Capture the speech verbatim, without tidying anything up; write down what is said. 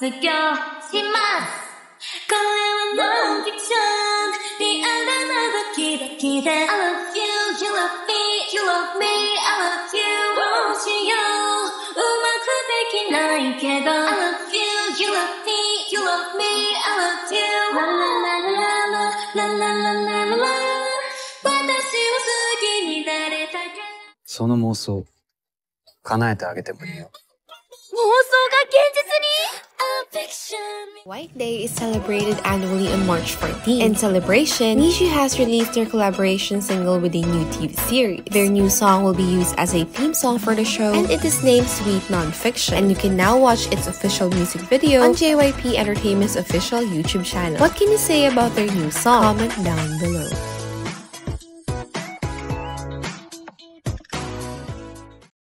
느껴지ます. Call it a non-fiction. The end of another 기대 기대. I love you, you love me, you love me. I love you, won't you? うまくできないけど. I love you, you love me, you love me. I love you. La la la la la la la la la la. 私を好きになれたけど. その妄想叶えてあげてもいいよ。 White Day is celebrated annually on March fourteenth. In celebration, NiziU has released their collaboration single with a new T V series. Their new song will be used as a theme song for the show, and it is named Sweet Nonfiction. And you can now watch its official music video on J Y P Entertainment's official YouTube channel. What can you say about their new song? Comment down below.